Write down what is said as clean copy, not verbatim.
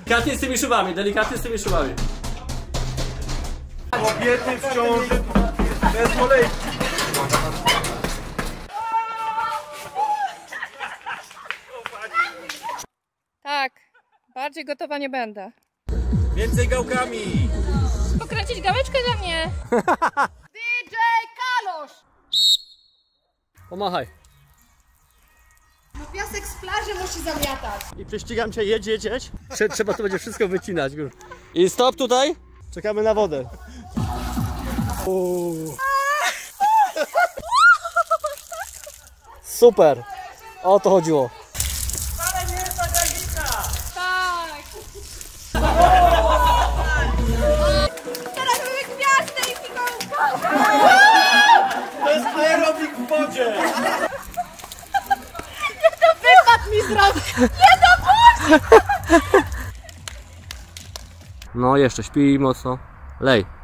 Delikatnie z tymi szybami, delikatnie z tymi szybami. Kobiety w ciąży bez kolejki. Tak, bardziej gotowa nie będę. Więcej gałkami. Pokręcić gałeczkę za mnie. DJ Kalosz. Pomachaj. Piasek z plaży musi zamiatać. I prześcigam cię, jedź. Trzeba to będzie wszystko wycinać. I stop tutaj. Czekamy na wodę. Super. O to chodziło. Ale nie jest ta gazika. Tak. Teraz mamy gwiazdę i fikołka. To jest aerobik w wodzie. No jeszcze śpi mocno. Lej.